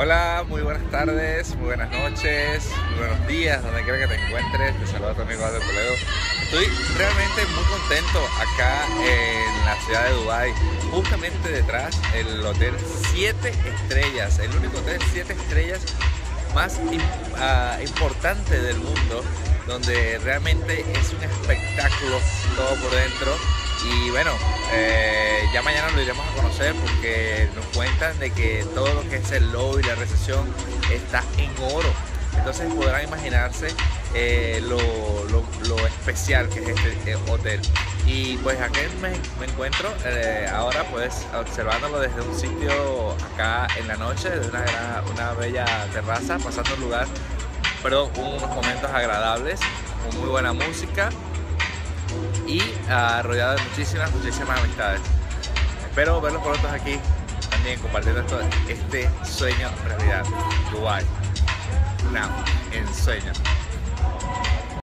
Hola, muy buenas tardes, muy buenas noches, muy buenos días, donde quiera que te encuentres. Te saluda tu amigo Aldo Toledo. Estoy realmente muy contento acá en la ciudad de Dubai, justamente detrás el hotel 7 estrellas, el único hotel 7 estrellas más importante del mundo, donde realmente es un espectáculo todo por dentro. Y bueno, ya mañana lo iremos a conocer porque nos cuentan de que todo lo que es el lobby y la recepción está en oro. Entonces podrán imaginarse lo especial que es este hotel. Y pues aquí me encuentro ahora pues observándolo desde un sitio acá en la noche, desde una bella terraza, pasando un lugar, perdón, unos momentos agradables, con muy buena música y rodeado de muchísimas amistades. Espero verlos pronto aquí también compartiendo este sueño realidad. Dubai, now, en sueño.